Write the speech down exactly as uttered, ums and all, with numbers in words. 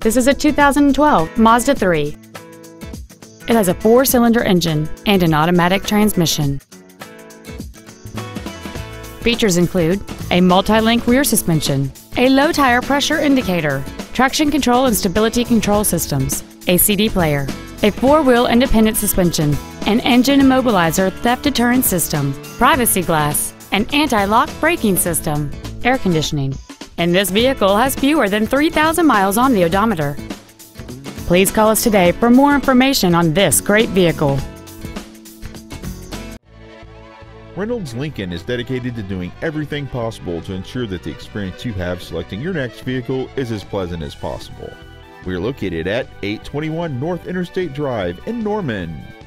This is a two thousand twelve Mazda three. It has a four-cylinder engine and an automatic transmission. Features include a multi-link rear suspension, a low tire pressure indicator, traction control and stability control systems, a C D player, a four-wheel independent suspension, an engine immobilizer theft deterrent system, privacy glass, an anti-lock braking system, air conditioning, and this vehicle has fewer than three thousand miles on the odometer. Please call us today for more information on this great vehicle. Reynolds Lincoln is dedicated to doing everything possible to ensure that the experience you have selecting your next vehicle is as pleasant as possible. We are located at eight twenty-one North Interstate Drive in Norman.